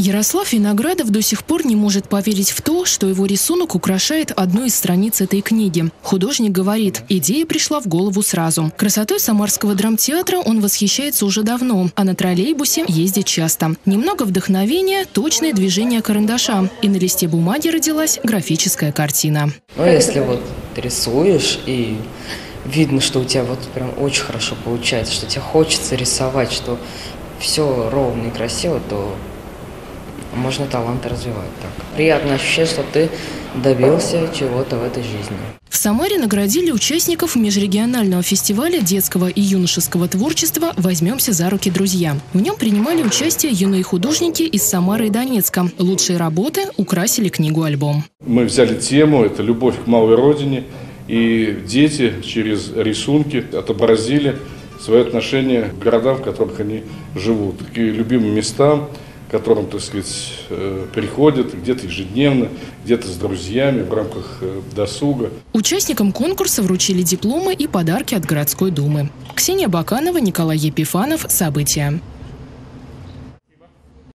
Ярослав Виноградов до сих пор не может поверить в то, что его рисунок украшает одну из страниц этой книги. Художник говорит, идея пришла в голову сразу. Красотой Самарского драмтеатра он восхищается уже давно, а на троллейбусе ездит часто. Немного вдохновения, точное движение карандаша. И на листе бумаги родилась графическая картина. Ну, если вот ты рисуешь и видно, что у тебя вот прям очень хорошо получается, что тебе хочется рисовать, что все ровно и красиво, то можно талант развивать так. Приятное ощущение, что ты добился чего-то в этой жизни. В Самаре наградили участников межрегионального фестиваля детского и юношеского творчества «Возьмемся за руки, друзья». В нем принимали участие юные художники из Самары и Донецка. Лучшие работы украсили книгу-альбом. Мы взяли тему, это любовь к малой родине, и дети через рисунки отобразили свое отношение к городам, в которых они живут, к любимым местам, к которым, так сказать, приходят где-то ежедневно, где-то с друзьями в рамках досуга. Участникам конкурса вручили дипломы и подарки от городской думы. Ксения Баканова, Николай Епифанов. События.